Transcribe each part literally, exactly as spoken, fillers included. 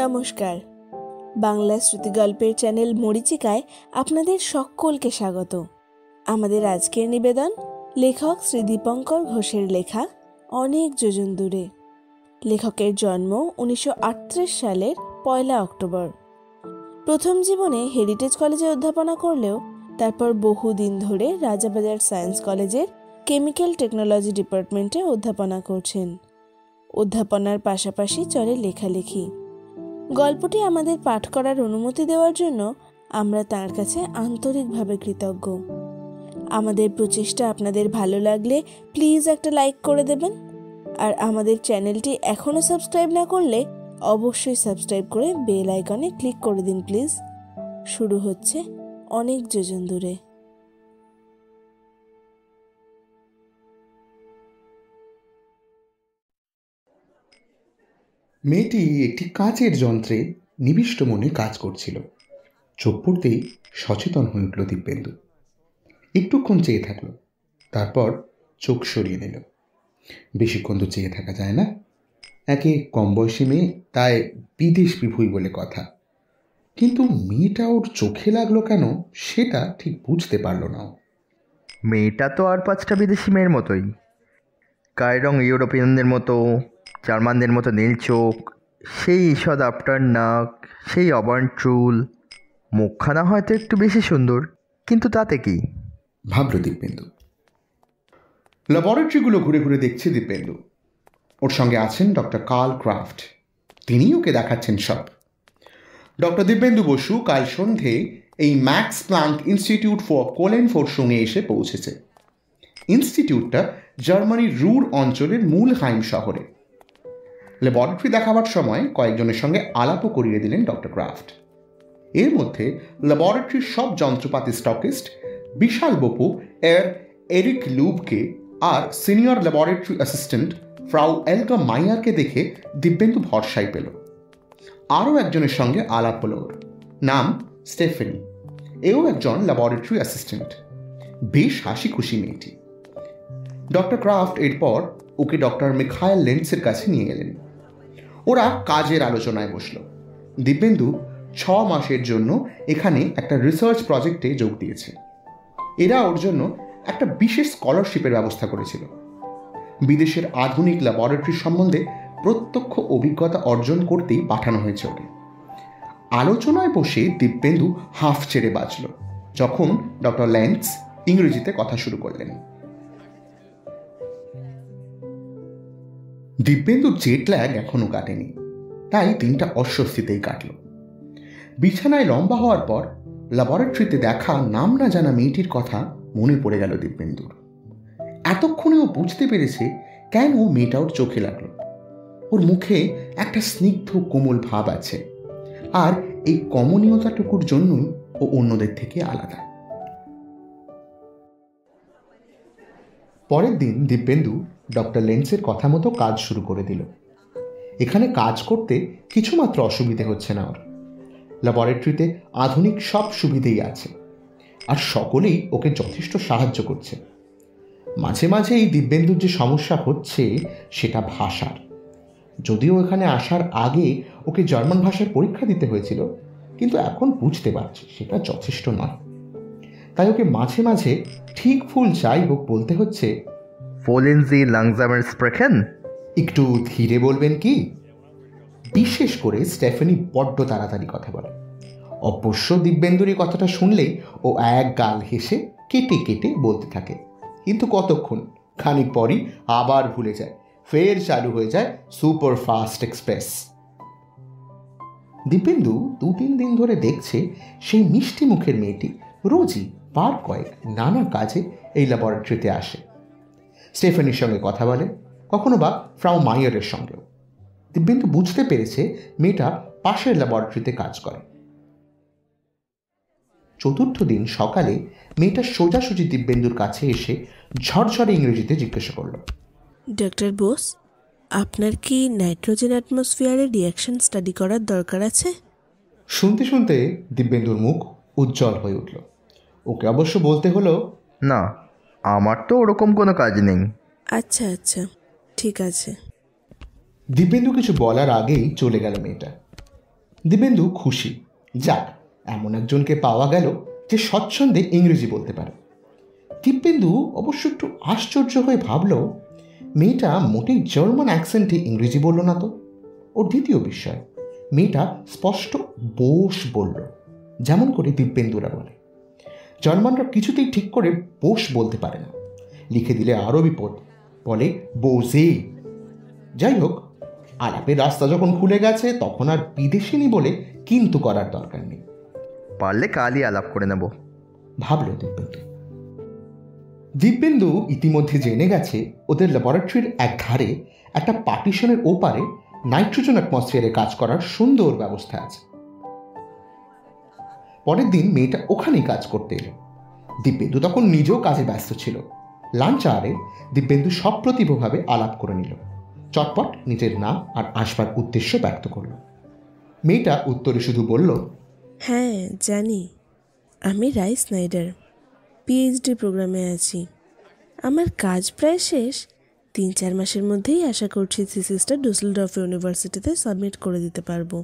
নমস্কার, বাংলা শ্রুতিগল্পের চ্যানেল মরিচিকায় আপনাদের সকলকে স্বাগত। আমাদের আজকের নিবেদন লেখক শ্রী দীপঙ্কর ঘোষের লেখা অনেক যোজন দূরে। লেখকের জন্ম উনিশশো আটত্রিশ সালের পয়লা অক্টোবর। প্রথম জীবনে হেরিটেজ কলেজে অধ্যাপনা করলেও তারপর বহুদিন ধরে রাজাবাজার সায়েন্স কলেজের কেমিক্যাল টেকনোলজি ডিপার্টমেন্টে অধ্যাপনা করছেন। অধ্যাপনার পাশাপাশি চলে লেখালেখি। গল্পটি আমাদের পাঠ করার অনুমতি দেওয়ার জন্য আমরা তাঁর কাছে আন্তরিকভাবে কৃতজ্ঞ। আমাদের প্রচেষ্টা আপনাদের ভালো লাগলে প্লিজ একটা লাইক করে দেবেন, আর আমাদের চ্যানেলটি এখনও সাবস্ক্রাইব না করলে অবশ্যই সাবস্ক্রাইব করে বেল আইকনে ক্লিক করে দিন প্লিজ। শুরু হচ্ছে অনেক যোজন দূরে। মেয়েটি একটি কাচের যন্ত্রে নিবিষ্ট মনে কাজ করছিল। চোখ পড়তেই সচেতন হয়ে উঠল দিব্যেন্দু। একটুক্ষণ চেয়ে থাকল, তারপর চোখ সরিয়ে নিল। বেশিক্ষণ তো চেয়ে থাকা যায় না, একে কম বয়সী মেয়ে, তাই বিদেশ বিভূই বলে কথা। কিন্তু মেয়েটা ওর চোখে লাগলো কেন সেটা ঠিক বুঝতে পারল না। মেয়েটা তো আর পাঁচটা বিদেশি মেয়ের মতোই, গায়ের রং ইউরোপিয়ানদের মতো, জার্মানদের মতো নীল চোখ, সেই ঈষৎ আফটার নাক, সেই অবার্ণ চুল, মুখখানা হয়তো একটু বেশি সুন্দর, কিন্তু তাতে কি, ভাবল দিব্যেন্দু। ল্যাবরেটরিগুলো ঘুরে ঘুরে দেখছে দিব্যেন্দু। ওর সঙ্গে আছেন ডক্টর কার্ল ক্রাফট, তিনি ওকে দেখাচ্ছেন সব। ডক্টর দিব্যেন্দু বসু কাল সন্ধে এই Max Planck Institute for coal and ফোর্সুংয়ে এসে পৌঁছেছে। ইনস্টিটিউটটা জার্মানির রুর অঞ্চলের মূল হাইম শহরে। ল্যাবরেটরি দেখাবার সময় কয়েকজনের সঙ্গে আলাপও করিয়ে দিলেন ডক্টর ক্রাফট। এর মধ্যে ল্যাবরেটরির সব যন্ত্রপাতি স্টকিস্ট বিশাল বপু এর এরিক লুবকে আর সিনিয়র ল্যাবরেটরি অ্যাসিস্ট্যান্ট ফ্রাউ এলকা মাইয়ারকে দেখে দিব্যেন্দু ভরসাই পেল। আরও একজনের সঙ্গে আলাপ হল, ওর নাম স্টেফানি। এও একজন ল্যাবরেটরি অ্যাসিস্ট্যান্ট, বেশ হাসি খুশি মেয়েটি। ডক্টর ক্রাফট এরপর ওকে ডক্টর মিখাইল লেন্সের কাছে নিয়ে গেলেন। ওরা কাজের আলোচনায় বসল। দিব্যেন্দু ছ মাসের জন্য এখানে একটা রিসার্চ প্রজেক্টে যোগ দিয়েছে। এরা ওর জন্য একটা বিশেষ স্কলারশিপের ব্যবস্থা করেছিল। বিদেশের আধুনিক ল্যাবরেটরি সম্বন্ধে প্রত্যক্ষ অভিজ্ঞতা অর্জন করতেই পাঠানো হয়েছে ওকে। আলোচনায় বসে দিব্যেন্দু হাঁফ ছেড়ে বাঁচল যখন ডক্টর লেন্স ইংরেজিতে কথা শুরু করলেন। দিব্যেন্দু জেট ল্যাগ এখনও কাটেনি, তাই দিনটা অস্বস্তিতেই কাটল। বিছানায় লম্বা হওয়ার পর ল্যাবরেটরিতে দেখা নাম না জানা মেয়েটির কথা মনে পড়ে গেল দিব্যেন্দুর। এতক্ষণে ও বুঝতে পেরেছে কেন মেয়েটা ওর চোখে লাগলো। ওর মুখে একটা স্নিগ্ধ কোমল ভাব আছে, আর এই কমনীয়তাটুকুর জন্যই ও অন্যদের থেকে আলাদা। পরের দিন দিব্যেন্দু ডক্টর লেন্সের কথা মতো কাজ শুরু করে দিল। এখানে কাজ করতে কিছুমাত্র অসুবিধে হচ্ছে না ওর। ল্যাবরেটরিতে আধুনিক সব সুবিধেই আছে, আর সকলেই ওকে যথেষ্ট সাহায্য করছে। মাঝে মাঝে এই দিব্যেন্দুর যে সমস্যা হচ্ছে সেটা ভাষার। যদিও এখানে আসার আগে ওকে জার্মান ভাষার পরীক্ষা দিতে হয়েছিল, কিন্তু এখন বুঝতে পারছে সেটা যথেষ্ট নয়। তাই ওকে মাঝে মাঝে ঠিক ফুল যাই হোক বলতে হচ্ছে। একটু ধীরে বলবেন কি? বিশেষ করে স্টেফানি বড্ড তাড়াতাড়ি কথা বলে। অবশ্য দিব্যেন্দুর এই কথাটা শুনলেই ও এক গাল হেসে কেটে কেটে বলতে থাকে, কিন্তু কতক্ষণ, খানিক পরই আবার ভুলে যায়, ফের চালু হয়ে যায় সুপার ফাস্ট এক্সপ্রেস। দিব্যেন্দু দু তিন দিন ধরে দেখছে সেই মিষ্টি মুখের মেয়েটি রোজই বার কয়েক নানা কাজে এই ল্যাবরেটরিতে আসে। স্টেফানির সঙ্গে কথা বলে, কখনো বা ফ্রাউ মাইয়ারের সঙ্গেও। দিব্যেন্দু বুঝতে পেরেছে মেয়েটা পাশের ল্যাবরেটরিতে কাজ করে। চতুর্থ দিন সকালে মেয়েটা সোজাসুজি দিব্যেন্দুর কাছে এসে ঝরঝরে ইংরেজিতে জিজ্ঞাসা করল, ডক্টর বোস, আপনার কি নাইট্রোজেন অ্যাটমসফিয়ারের রিয়াকশন স্টাডি করার দরকার আছে? শুনতে শুনতে দিব্যেন্দুর মুখ উজ্জ্বল হয়ে উঠল। ওকে অবশ্য বলতে হলো, না, আমার তো ওরকম কোনো কাজ নেই। আচ্ছা আচ্ছা, ঠিক আছে। দিব্যেন্দু কিছু বলার আগেই চলে গেল মেয়েটা। দিব্যেন্দু খুশি, যাক এমন একজনকে পাওয়া গেল যে স্বচ্ছন্দে ইংরেজি বলতে পারে। দিব্যেন্দু অবশ্য একটু আশ্চর্য হয়ে ভাবল, মেয়েটা মোটেই জার্মান অ্যাকসেন্টে ইংরেজি বলল না তো। ও দ্বিতীয় বিষয়, মেয়েটা স্পষ্ট বোস বলল, যেমন করে দিব্যেন্দুরা বলে। জার্মানরা কিছুতেই ঠিক করে বোস বলতে পারে না, লিখে দিলে আরও বিপদ, বলে বোসে। যাই হোক, আলাপের রাস্তা যখন খুলে গেছে তখন আর বিদেশিনী বলে কিন্তু করার দরকার নেই, পারলে কালই আলাপ করে নেব, ভাবল দিব্যেন্দু। দিব্যেন্দু ইতিমধ্যে জেনে গেছে ওদের ল্যাবরেটরির এক ধারে একটা পার্টিশনের ওপারে নাইট্রোজেন অ্যাটমসফিয়ারে কাজ করার সুন্দর ব্যবস্থা আছে। পরের দিন মেয়েটা ওখানেই কাজ করতে এলো। দিব্যেন্দু তখন নিজেও কাজে ব্যস্ত ছিল। লাঞ্চ আওয়ারে দিব্যেন্দু সপ্রতিভভাবে আলাপ করে নিল, চটপট নিজের নাম আর আসবার উদ্দেশ্য ব্যক্ত করল। মেয়েটা উত্তরে শুধু বলল, হ্যাঁ জানি, আমি রাই স্নাইডার, পিএইচডি প্রোগ্রামে আছি, আমার কাজ প্রায় শেষ, তিন চার মাসের মধ্যেই আশা করছি থিসিসটা ডুসেলডর্ফ ইউনিভার্সিটিতে সাবমিট করে দিতে পারবো।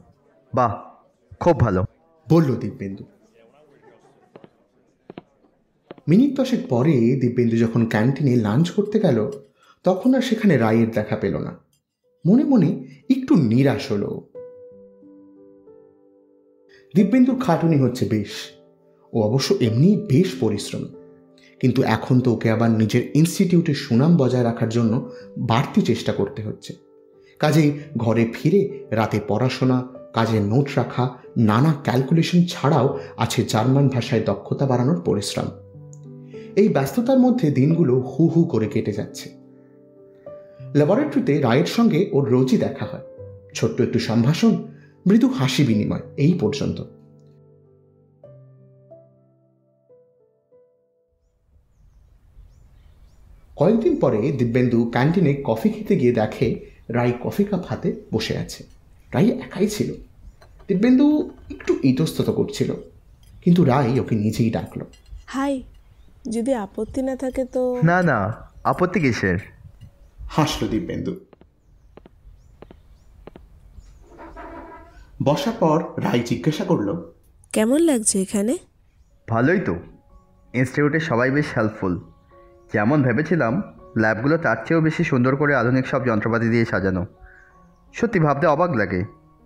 বাহ, খুব ভালো, বলল দিব্যেন্দু। মিনিট দশেক পরে দিব্যেন্দু যখন ক্যান্টিনে লাঞ্চ করতে গেল তখন আর সেখানে রায়ের দেখা পেল না। মনে মনে একটু নিরাশ হল। দিব্যেন্দুর খাটুনি হচ্ছে বেশ, ও অবশ্য এমনি বেশ পরিশ্রম, কিন্তু এখন তো ওকে আবার নিজের ইনস্টিটিউটের সুনাম বজায় রাখার জন্য বাড়তি চেষ্টা করতে হচ্ছে। কাজেই ঘরে ফিরে রাতে পড়াশোনা, কাজের নোট রাখা, নানা ক্যালকুলেশন ছাড়াও আছে জার্মান ভাষায় দক্ষতা বাড়ানোর পরিশ্রম। এই ব্যস্ততার মধ্যে দিনগুলো হু হু করে কেটে যাচ্ছে। ল্যাবরেটরিতে রায়ের সঙ্গে ওর রোজই দেখা হয়, ছোট্ট একটু সম্ভাষণ, মৃদু হাসি বিনিময়, এই পর্যন্ত। কয়েকদিন পরে দিব্যেন্দু ক্যান্টিনে কফি খেতে গিয়ে দেখে রায় কফি কাপ হাতে বসে আছে। রায় একাই ছিল। দিব্যেন্দু একটু ইতস্তত করছিল, কিন্তু রায় ওকে নিজেই ডাকলো। হাই, যদি আপত্তি না থাকে তো। না না, আপত্তি কিসের, হাসল দিব্যেন্দু। বসার পর রায় জিজ্ঞাসা করলো, কেমন লাগছে এখানে? ভালোই তো, ইনস্টিটিউটে সবাই বেশ হেল্পফুল, যেমন ভেবেছিলাম ল্যাবগুলো তার চেয়েও বেশি সুন্দর করে আধুনিক সব যন্ত্রপাতি দিয়ে সাজানো। সত্যি ভাবতে অবাক লাগে,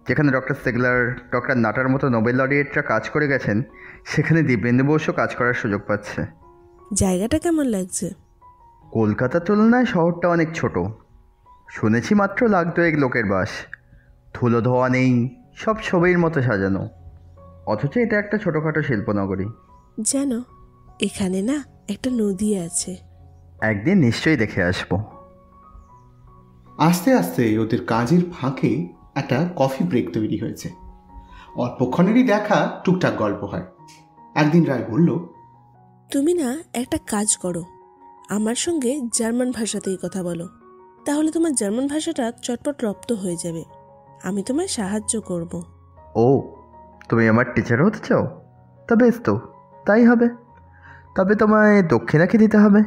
যেখানে ডক্টর সেগলার, ডক্টর নাটার মতো নোবেল লরিয়েটরা কাজ করে গেছেন, সেখানে দিব্যেন্দু বসেও কাজ করার সুযোগ পাচ্ছে। জায়গাটা কেমন লাগছে? কলকাতার তুলনায় শহরটা অনেক ছোট, শুনেছি মাত্র লাখ দুয়েক লোকের বাস, ধুলো ধোয়া নেই, সব ছবির মতো সাজানো, অথচ এটা একটা ছোটোখাটো শিল্পনগরী। জানো, এখানে না একটা নদী আছে, একদিন নিশ্চয়ই দেখে আসবো। আস্তে আস্তে ওদের কাজের ফাঁকে একটা কফি ব্রেক তৈরি হয়েছে। অল্পক্ষণেরই দেখা, টুকটাক গল্প হয়। একদিন রায় বলল, তুমি না একটা কাজ করো, আমার সঙ্গে জার্মান ভাষাতেই কথা বলো, তাহলে তোমার জার্মান ভাষাটা চটপট রপ্ত হয়ে যাবে, আমি তোমায় সাহায্য করব। ও, তুমি আমার টিচার হতে চাও? তবে তো তাই হবে, তবে তোমায় দক্ষিণাকে দিতে হবে।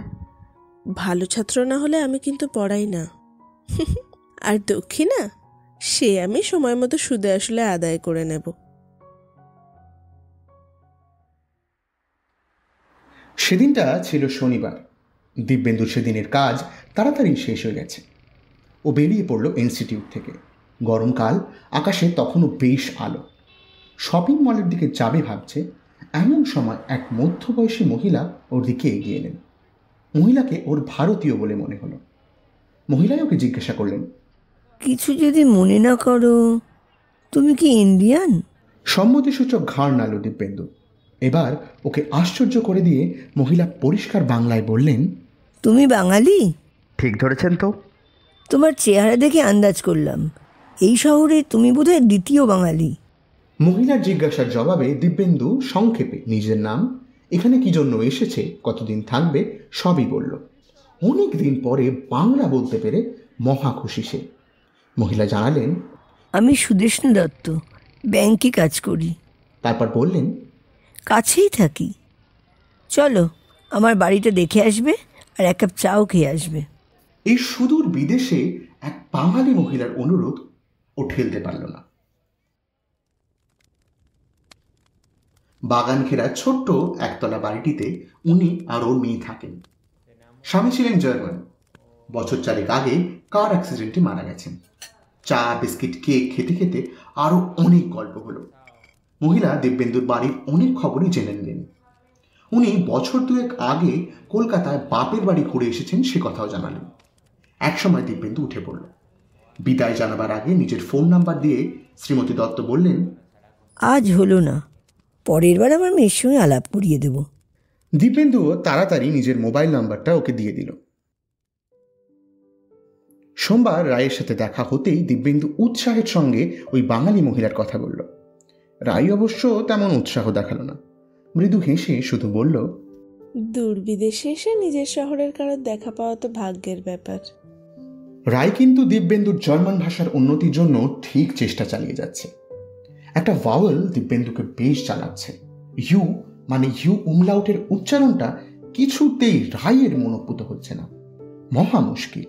ভালো ছাত্র না হলে আমি কিন্তু পড়াই না, আর দক্ষিণা সে আমি সময় মতো সুদে আসলে আদায় করে নেব। সেদিনটা ছিল শনিবার। দিব্যেন্দুর সেদিনের কাজ তাড়াতাড়ি শেষ হয়ে গেছে। ও বেরিয়ে পড়ল ইনস্টিটিউট থেকে। গরমকাল, আকাশে তখনও বেশ আলো। শপিং মলের দিকে যাবে ভাবছে, এমন সময় এক মধ্যবয়সী মহিলা ওর দিকে এগিয়ে এলেন। মহিলাকে ওর ভারতীয় বলে মনে হলো। মহিলাই ওকে জিজ্ঞাসা করলেন, কিছু যদি মনে না করো, তুমি কি ইন্ডিয়ান? সম্মতিসূচক ঘাড় নাড়ল দিব্যেন্দু। এবার ওকে আশ্চর্য করে দিয়ে মহিলা পরিষ্কার বাংলায় বললেন, তুমি বাঙালি? ঠিক ধরেছেন তো, তোমার চেহারা দেখে আন্দাজ করলাম এই শহরে তুমি বোধহয় দ্বিতীয় বাঙালি। মহিলার জিজ্ঞাসার জবাবে দিব্যেন্দু সংক্ষেপে নিজের নাম, এখানে কি জন্য এসেছে, কতদিন থাকবে, সবই বলল। অনেক দিন পরে বাংলা বলতে পেরে মহা খুশি সে। মহিলা জানালেন, আমি সুদেষ্ণা দত্ত, ব্যাংকে কাজ করি। তারপর বললেন, কাছেই থাকি, চলো আমার বাড়িটা দেখে আসবে আর এক কাপ চাও খেয়ে আসবে। এই সুদূর বিদেশে এক বাঙালি মহিলার অনুরোধ ও ঠেলতে পারল না। बागान घेरा छोट्ट एकतला बाड़ीटीते उनी और ओर मेये थाकेन। स्वामी छिलेन जार्मान, बछर चारेक आगे कार एक्सिडेंटे मारा गेछेन। चा बिस्किट केक खेते खेते आरो अनेक गल्प हलो। महिला दिब्येन्दुर बाड़ीर अनेक खबरई जेने निलेन। उनी बछर दुएक आगे कलकाताय बापेर बाड़ी घुरे एसेछेन से कथाओ जानालेन। एक समय दिब्येन्दु उठे पड़ल। विदाय जानाबार आगे निजेर फोन नम्बर दिए श्रीमती दत्त बोलेन, आज हलो ना, परेर बार आमार मेयेर संगे आलाप करिये देब। दीपेन्दु ताड़ाताड़ी निजेर मोबाइल नम्बरटा ओके दिये दिल। सोमवार रायेर साथे देखा होतेई दिब्येन्दु उत्साहेर संगे ओई बांगाली महिलार कथा बोलल। राय अवश्य तेमन उत्साह देखालो ना, मृदु हेसे शुधु बोलल, दूर विदेशे एसे निजेर शहरेर कारो देखा पाओया तो भाग्येर ब्यापार। রায় কিন্তু দিব্যেন্দুর জার্মান ভাষার উন্নতির জন্য ঠিক চেষ্টা চালিয়ে যাচ্ছে। একটা ভাওয়েল দিব্যেন্দুকে বেশ জানাচ্ছে। ইউ মানে ইউ উমলাউটের উচ্চারণটা কিছুতেই রায়ের মনোপুত হচ্ছে না, মহা মুশকিল।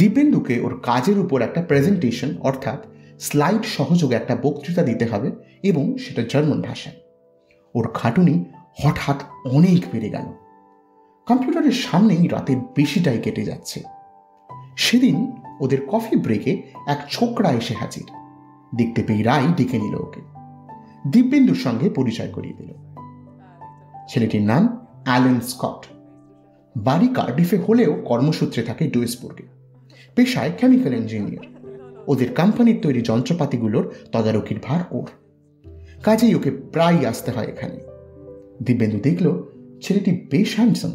দিব্যেন্দুকে ওর কাজের উপর একটা প্রেজেন্টেশন অর্থাৎ স্লাইড সহযোগে একটা বক্তৃতা দিতে হবে এবং সেটা জার্মান ভাষায়। ওর খাটুনি হঠাৎ অনেক বেড়ে গেল। কম্পিউটারের সামনেই রাতের বেশিটাই কেটে যাচ্ছে। সেদিন ওদের কফি ব্রেকে এক ছোকরা এসে হাজির। দেখতে পেয়ে রায় ডেকে নিল ওকে। দিব্যেন্দুর সঙ্গে পরিচয় করিয়ে দিল। ছেলেটির নাম অ্যালেন স্কট। বাড়ি কার্ডিফে হলেও কর্মসূত্রে থাকে ডুইসবুর্গে। পেশায় কেমিক্যাল ইঞ্জিনিয়ার। ওদের কোম্পানির তৈরি যন্ত্রপাতিগুলোর তদারকির ভার ওর। কাজেই ওকে প্রায় আসতে হয় এখানে। দিব্যেন্দু দেখল ছেলেটি বেশ হ্যান্ডসাম।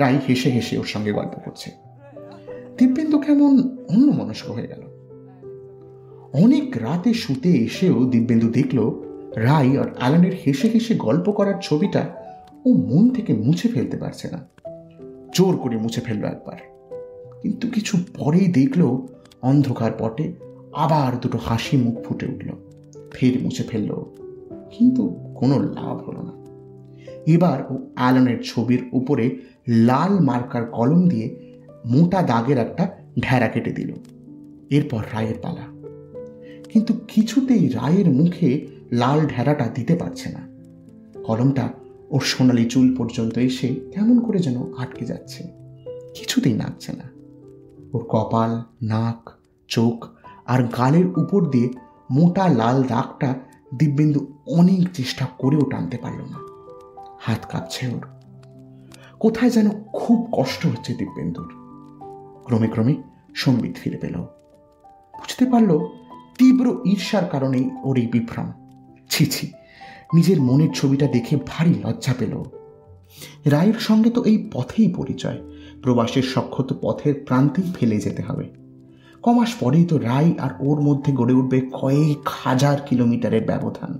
রায় হেসে হেসে ওর সঙ্গে গল্প করছে। দিব্যেন্দু কেমন অন্যমনস্ক হয়ে গেল। অনেক রাতে শুতে এসেও দিব্যেন্দু দেখল রায় আর অ্যালেনের হেসে হেসে গল্প করার ছবিটা ও মন থেকে মুছে ফেলতে পারছে না। জোর করে মুছে ফেলল একবার, কিন্তু কিছু পরেই দেখল অন্ধকার পটে আবার দুটো হাসি মুখ ফুটে উঠল। ফের মুছে ফেলল, কিন্তু কোনো লাভ হলো না। এবার ও অ্যালেনের ছবির উপরে লাল মার্কার কলম দিয়ে মোটা দাগের একটা ঢেরা কেটে দিল। এরপর রায়ের পালা, কিন্তু কিছুতেই রায়ের মুখে লাল ঢেরাটা দিতে পারছে না। কলমটা ওর সোনালি চুল পর্যন্ত এসে কেমন করে যেন আটকে যাচ্ছে, কিছুতেই নাচছে না। ওর কপাল, নাক, চোখ আর গালের উপর দিয়ে মোটা লাল দাগটা দিব্যেন্দু অনেক চেষ্টা করেও টানতে পারল না। হাত কাঁপছে ওর, কোথায় যেন খুব কষ্ট হচ্ছে দিব্যেন্দুর। ক্রমে ক্রমে সম্বিত ফিরে পেল। বুঝতে পারল তীব্র ঈর্ষার কারণে ওর এই বিভ্রম। ছি ছি, নিজের মনের ছবিটা দেখে ভারী লজ্জা পেল। রায়ের সঙ্গে তো এই পথেই পরিচয়, প্রবাসের সখ্যত পথের প্রান্তেই ফেলে যেতে হবে। কমাস পরেই তো রায় আর ওর মধ্যে গড়ে উঠবে কয়েক হাজার কিলোমিটারের ব্যবধান।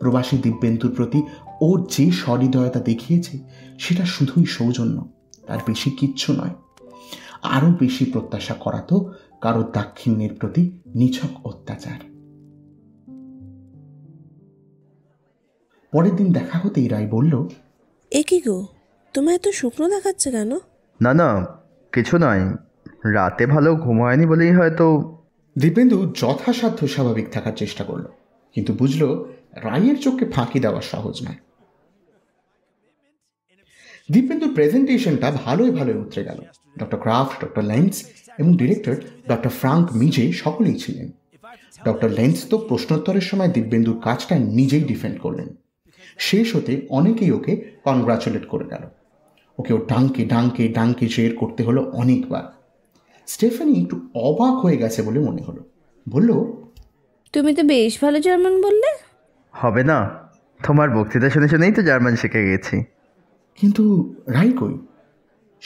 প্রবাসী দিব্যেন্দুর প্রতি ওর যে সহৃদয়তা দেখিয়েছে সেটা শুধুই সৌজন্য, তার বেশি কিচ্ছু নয়। আরও বেশি প্রত্যাশা করা তো কারো দাক্ষিণ্যের প্রতি নিছক অত্যাচার। পরের দিন দেখা হতেই রায় বলল, এ কি গো, তোমায় এত শুকনো দেখাচ্ছে কেন? না না, কিছু নয়, রাতে ভালো ঘুম হয়নি বলেই হয়তো। দিব্যেন্দু যথাসাধ্য স্বাভাবিক থাকার চেষ্টা করল, কিন্তু বুঝল রায়ের চোখকে ফাঁকি দেওয়া সহজ নয়। দিব্যেন্দুর প্রেজেন্টেশনটা ভালোই ভালোই উতরে গেল। ডক্টর ক্রাফট, ডক্টর লেন্স এবং ডিরেক্টর ডক্টর ফ্রাঙ্ক মিজে সকলেই ছিলেন। ডক্টর লেন্স তো প্রশ্নোত্তরের সময় দিব্যেন্দুর কাজটা নিজেই ডিফেন্ড করলেন। শেষ হতে অনেকেই ওকে কনগ্রাচুলেট করে গেল। ওকে ও ডাঙ্কে ডাঙ্কে ডাঙ্কে জের করতে হলো অনেকবার। স্টেফানি একটু অবাক হয়ে গেছে বলে মনে হলো, বলল, তুমি তো বেশ ভালো জার্মান বললে। হবে না, তোমার বক্তৃতা শুনে শুনেই তো জার্মান শিখে গেছি। কিন্তু রায় কই?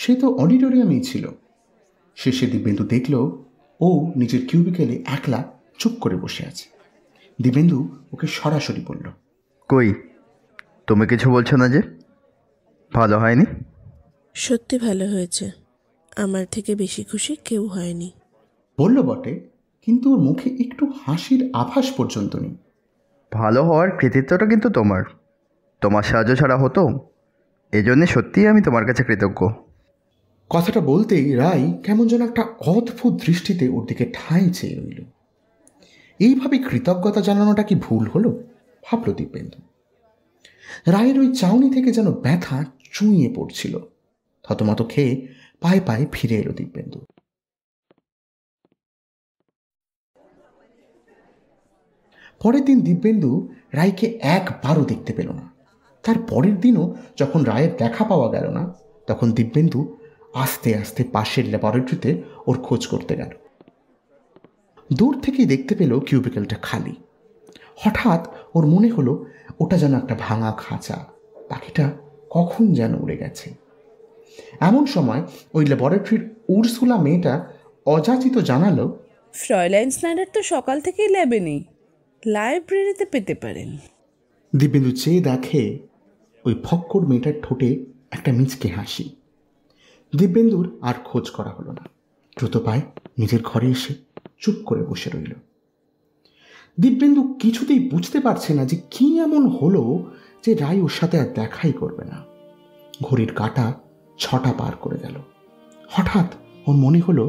সে তো অডিটোরিয়ামেই ছিল। শেষে দিব্যেন্দু দেখল ও নিজের কিউবিকেলে একলা চুপ করে বসে আছে। দিব্যেন্দু ওকে সরাসরি বলল, কই তুমি কিছু বলছো না যে? ভালো হয়নি? সত্যি ভালো হয়েছে, আমার থেকে বেশি খুশি কেউ হয়নি। বলল বটে, কিন্তু ওর মুখে একটু হাসির আভাস পর্যন্ত নেই। ভালো হওয়ার কৃতিত্বটা কিন্তু তোমার, তোমার সাহায্য ছাড়া হতো, এজন্যে সত্যিই আমি তোমার কাছে কৃতজ্ঞ। কথাটা বলতেই রায় কেমন যেন একটা অদ্ভুত দৃষ্টিতে ওর দিকে ঠাঁই চেয়ে রইল। এইভাবে কৃতজ্ঞতা জানানোটা কি ভুল হলো? भाबल दिब्येन्दु। रायेर ओई चाउनी थेके जेन व्यथा चुइये पड़छिल। थतमत खेये पाए पाए फिरे एलो दिब्येन्दु। परेर दिन दिब्येन्दु रायके एकबारो देखते पेल ना। तार परेर दिनों जखन रायेर देखा पावा गेल ना तखन दिब्येन्दु आस्ते आस्ते पाशेर ल्याबरेटरिते ओर खोज करते गेल। दूर थेके देखते पेल किउबिकलटा खाली। हठात् ओर मने हलो ओटा जेन एकटा भांगा खाँचा, बाकिटा कखन जेन उड़े गेछे। एमन समय ओई ल्याबरेटरिर उर्सुला मेटा अजाचित जानालो, फ्रॉयलाइन स्नाइडार तो सकाल थेके ल्याबे नेই। लाइब्रेरीते पेते पारेन। दिब्येन्दु चेये देखे ओई फक्कर मेटार ठोटे एकटा मिचके हासि। दिब्येन्दुर आर खोज करा हलो ना। द्रुत पाये निजेर घरे एसे चुप करे बसे रइल। दिब्येन्दु किछुतेई बुझते पारछे ना जे कि एमन हलो जे राय ओर साथे आर देखाई करबे ना। घड़िर काटा छटा पार करे गेल। हठात् ओर मने हलो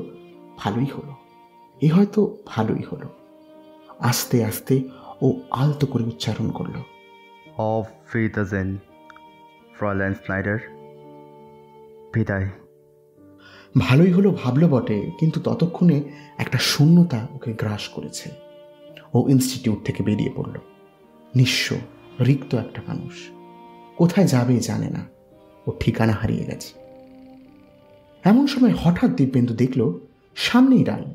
भालोई हलो, ए हयतो भालोई हलो। आस्ते आस्ते ओ आलतो करे उच्चारण करलो, अफ विदार्सेन फ्रॉयलाइन स्नाइडार, विदाय। भालोई हलो भाबलो बटे, किन्तु ततक्षणे एकटा शून्यता ओके ग्रास करेছে। ओ इन्स्टिट्यूट थेके बेरिये पड़लो। निश्चय रिक्त एकटा मानुष, कोथाय जाबे जाने ना, ओ ठिकाना हारिये गेছে। एमन समय हठात् दिब्येन्दु देखलो सामनेई राय।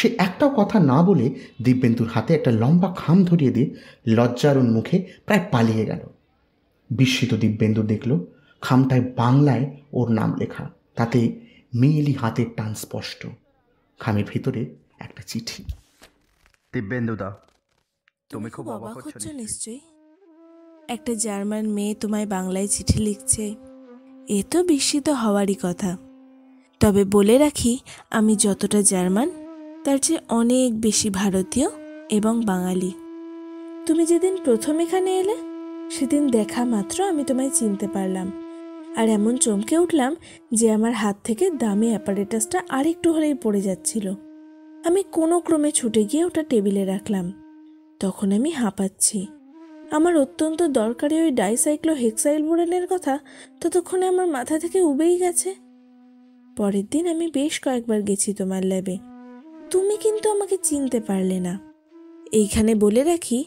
से एकटाओ कथा ना बोले दिब्येन्दुर हाथे एक लम्बा खाम धरिए दिए लज्जारुण मुखे प्राय पालिए गेल। बिस्मित दिब्येन्दु देखल खामटाय बांगलाय ओर नाम लेखा, ताते मेलि हाथेर टान स्पष्ट। खामेर भितरे एकटा चिठी। दिब्येन्दु दा, तुमि खूब अबाक हच्छो निश्चयई। एकटा जार्मान मेये तोमाय़ बांगलाय़ चिठी लिखछे, ए तो बिस्मित हवारई कथा। तबे बोले राखी आमि जतटा जार्मान तार चेये अनेक बेशी भारतीय एवं बांगाली। तुमि जेदिन प्रथम एखाने एले सेदिन देखा मात्र आमि तोमाय़ चिनते पारलाम आर एमन चमके उठलाम जे आमार हाथ थेके दामी अ্যাপারেটাসটা आरेकटु हलेई पड़े जाच्छिलो। आमि कोनो क्रमे छुटे गिये ओटा टेबिले राखलाम। तखन आमि हाँपाচ্ছি। आमार अत्यंत दरकारी ओई डाइसाइक्लोहेक्साइलबुरेनेर कथा ततक्षणे आमार माथा थेके उबेई गेছে। परेर दिन आमि बेश कयेकबार गेছি तोमाর ল্যাবে। तुमी किन्तु आमाके चिनते पारले ना। एइखाने बोले राखी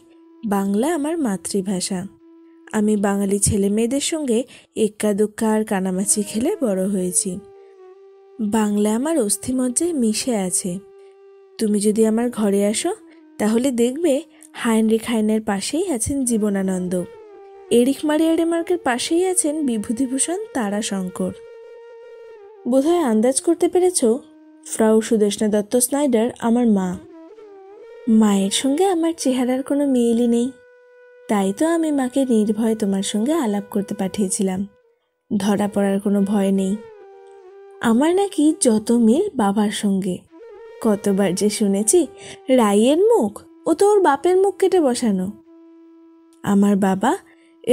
बांगला आमार मातृभाषा। आमी बांगाली छेले मेयेदेर संगे एक्का दुक्का आर कानामाछि खेले बड़ो हयेछि। बांगला आमार अस्थिमज्जाय मिशे आछे। तुमी जोदि आमार घरे आसो ताहले देखबे हाइनरिक हाइनेर पाशेई आछेन जीवनानंद, एरिक मारिया रेमार्केर पाशेई आछेन विभूतिभूषण ताराशंकर। बोधहय आन्दाज करते पेरेछो फ्राउ सुदेष्णा दत्त स्नाइडार आमार मा। मायेर संगे आमार चेहरार कोनो मिलই নেই, তাই তো আমি মাকে নির্ভয়ে তোমার সঙ্গে আলাপ করতে পাঠিয়েছিলাম। ধরা পড়ার কোনো ভয় নেই। আমার নাকি যত মিল বাবার সঙ্গে। কতবার যে শুনেছি রায়ের মুখ, ও তো ওর বাপের মুখ কেটে বসানো। আমার বাবা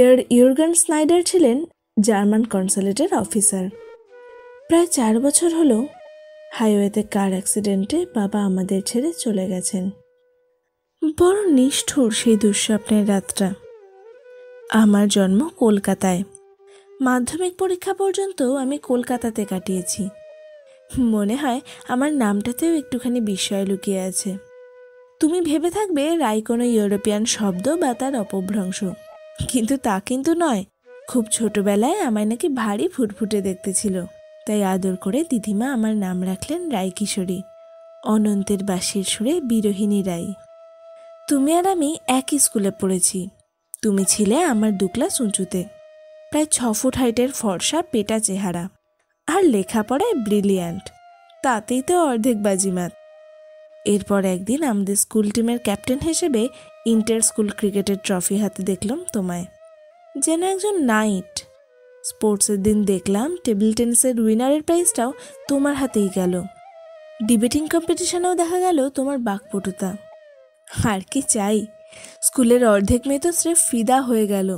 এর ইউর্গেন স্নাইডার ছিলেন জার্মান কনসুলেটের অফিসার। প্রায় চার বছর হলো হাইওয়েতে কার অ্যাক্সিডেন্টে বাবা আমাদের ছেড়ে চলে গেছেন। বড় নিষ্ঠুর সেই দুঃস্বপ্নের রাতটা। আমার জন্ম কলকাতায়। মাধ্যমিক পরীক্ষা পর্যন্ত আমি কলকাতাতে কাটিয়েছি। মনে হয় আমার নামটাতেও একটুখানি বিস্ময় লুকিয়ে আছে। তুমি ভেবে থাকবে রায় কোনো ইউরোপিয়ান শব্দ বা তার অপভ্রংশ, কিন্তু তা কিন্তু নয়। খুব ছোটবেলায় আমায় নাকি ভারী ফুটফুটে দেখতেছিল, তাই আদর করে দিদিমা আমার নাম রাখলেন রায়কিশোরী, অনন্তের বাঁশির সুরে বিরোহিণী রায়। তুমি আর আমি একই স্কুলে পড়েছি। তুমি ছিলে আমার দু ক্লাস উঁচুতে। প্রায় ছ ফুট হাইটের ফর্সা পেটা চেহারা আর লেখাপড়ায় ব্রিলিয়ান্ট, তাতেই তো অর্ধেক বাজিমাত। এরপর একদিন আমাদের স্কুল টিমের ক্যাপ্টেন হিসেবে ইন্টার স্কুল ক্রিকেটের ট্রফি হাতে দেখলাম তোমায়, যেন একজন নাইট। স্পোর্টসের দিন দেখলাম টেবিল টেনিসের উইনারের প্রাইজটাও তোমার হাতেই গেল। ডিবেটিং কম্পিটিশনেও দেখা গেল তোমার বাকপটুতা। আর কি চাই, স্কুলের অর্ধেক মেয়ে তো স্রেফ ফিদা হয়ে গেল।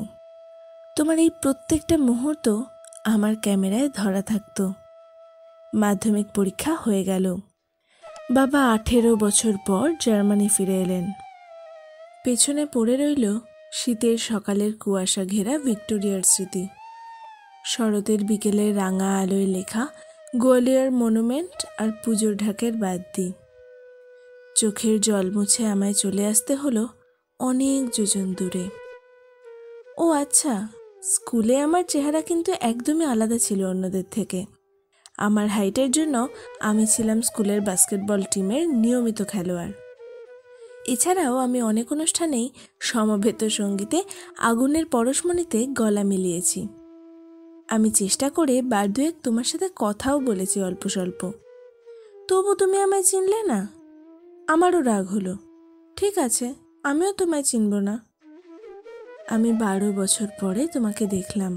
তোমার এই প্রত্যেকটা মুহূর্ত আমার ক্যামেরায় ধরা থাকতো। মাধ্যমিক পরীক্ষা হয়ে গেল। বাবা আঠেরো বছর পর জার্মানি ফিরে এলেন। পেছনে পড়ে রইল শীতের সকালের কুয়াশা ঘেরা ভিক্টোরিয়ার স্মৃতি, শরতের বিকেলে রাঙা আলোয় লেখা গোয়ালিয়ার মনুমেন্ট আর পুজোর ঢাকের বাদ্যি। চোখের জল মুছে আমায় চলে আসতে হলো অনেক যোজন দূরে। ও আচ্ছা, স্কুলে আমার চেহারা কিন্তু একদমই আলাদা ছিল অন্যদের থেকে। আমার হাইটের জন্য আমি ছিলাম স্কুলের বাস্কেটবল টিমের নিয়মিত খেলোয়াড়। এছাড়াও আমি অনেক অনুষ্ঠানেই সমবেত সঙ্গীতে আগুনের পরশমণিতে গলা মিলিয়েছি। আমি চেষ্টা করে বার দুয়েক তোমার সাথে কথাও বলেছি অল্প স্বল্প, তবু তুমি আমায় চিনলে না। আমারও রাগ হলো, ঠিক আছে আমিও তোমায় চিনব না। আমি বারো বছর পরে তোমাকে দেখলাম।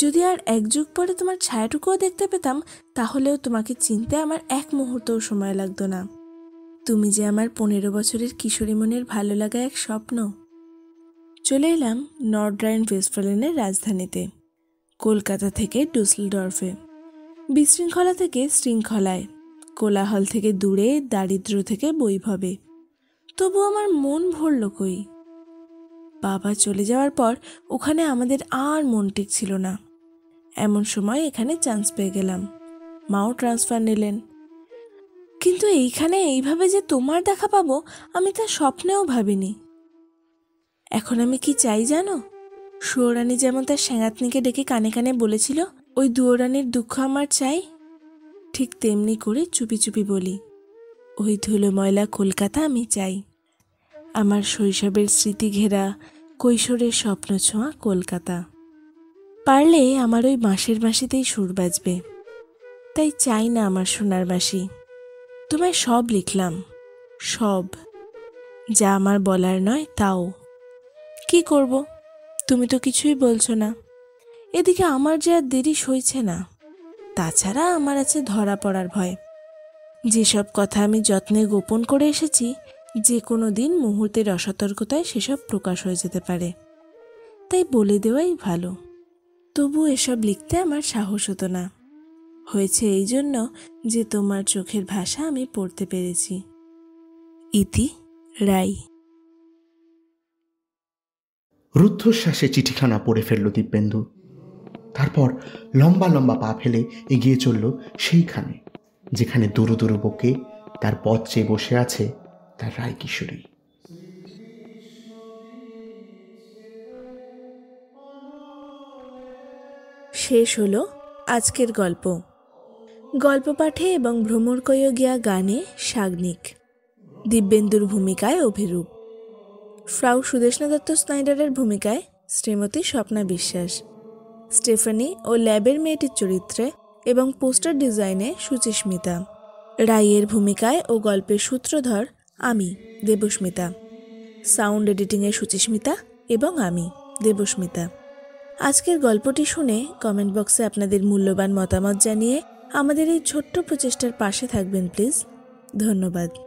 যদি আর এক যুগ পরে তোমার ছায়াটুকুও দেখতে পেতাম, তাহলেও তোমাকে চিনতে আমার এক মুহূর্তও সময় লাগতো না। তুমি যে আমার পনেরো বছরের কিশোরী মনের ভালো লাগা এক স্বপ্ন। চলে এলাম নর্থ রেস্টফলেনের রাজধানীতে, কলকাতা থেকে ডুসেলডর্ফে, বিশৃঙ্খলা থেকে শৃঙ্খলায়, কোলাহল থেকে দূরে, দারিদ্র্য থেকে বৈভবে। তবু আমার মন ভরল কই? বাবা চলে যাওয়ার পর ওখানে আমাদের আর মন ঠিক ছিল না। এমন সময় এখানে চান্স পেয়ে গেলাম, মাও ট্রান্সফার নিলেন। কিন্তু এইখানে এইভাবে যে তোমার দেখা পাবো আমি তা স্বপ্নেও ভাবিনি। এখন আমি কি চাই জানো? সুয়োরানী যেমন তার সেঙাতনিকে ডেকে কানে কানে বলেছিল, ওই দুয়োরানীর দুঃখ আমার চাই, ঠিক তেমনি করে চুপি চুপি বলি, ওই ধুলো ময়লা কলকাতা আমি চাই। আমার শৈশবের স্মৃতি ঘেরা, কৈশোরের স্বপ্ন ছোঁয়া কলকাতা। পারলে আমার ওই বাঁশের বাঁশিতেই সুর বাজবে, তাই চাই না আমার সোনার বাঁশি। তোমায় সব লিখলাম, সব যা আমার বলার নয় তাও। কি করব, তুমি তো কিছুই বলছো না। এদিকে আমার যে আর দেরি সইছে না। তাছাড়া আমার আছে ধরা পড়ার ভয়। যেসব কথা আমি যত্নে গোপন করে এসেছি, যে কোনো দিন মুহূর্তের অসতর্কতায় সেসব প্রকাশ হয়ে যেতে পারে, তাই বলে দেওয়াই ভালো। তবু এসব লিখতে আমার সাহস হতো না। হয়েছে এই জন্য যে তোমার চোখের ভাষা আমি পড়তে পেরেছি। ইতি রাই। রুদ্ধশ্বাসে চিঠিখানা পড়ে ফেলল দিব্যেন্দু। তারপর লম্বা লম্বা পা ফেলে এগিয়ে চলল সেইখানে যেখানে দুরু দুরু বকে তার পথ চেয়ে বসে আছে তার রায়কিশোরী। শেষ হলো আজকের গল্প। গল্প পাঠে এবং ভ্রমর কয়ো গিয়া গানে সাগ্নিক, দিব্যেন্দুর ভূমিকায় অভিরূপ, ফ্রাউ সুদেষ্ণা দত্ত স্নাইডারের ভূমিকায় শ্রীমতী স্বপ্না বিশ্বাস, স্টেফানি ও ল্যাবের মেয়েটির চরিত্রে এবং পোস্টার ডিজাইনে সুচিস্মিতা, রায়ের ভূমিকায় ও গল্পের সূত্রধর আমি দেবস্মিতা, সাউন্ড এডিটিংয়ে সুচিস্মিতা এবং আমি দেবস্মিতা। আজকের গল্পটি শুনে কমেন্ট বক্সে আপনাদের মূল্যবান মতামত জানিয়ে আমাদের এই ছোট্ট প্রচেষ্টার পাশে থাকবেন প্লিজ। ধন্যবাদ।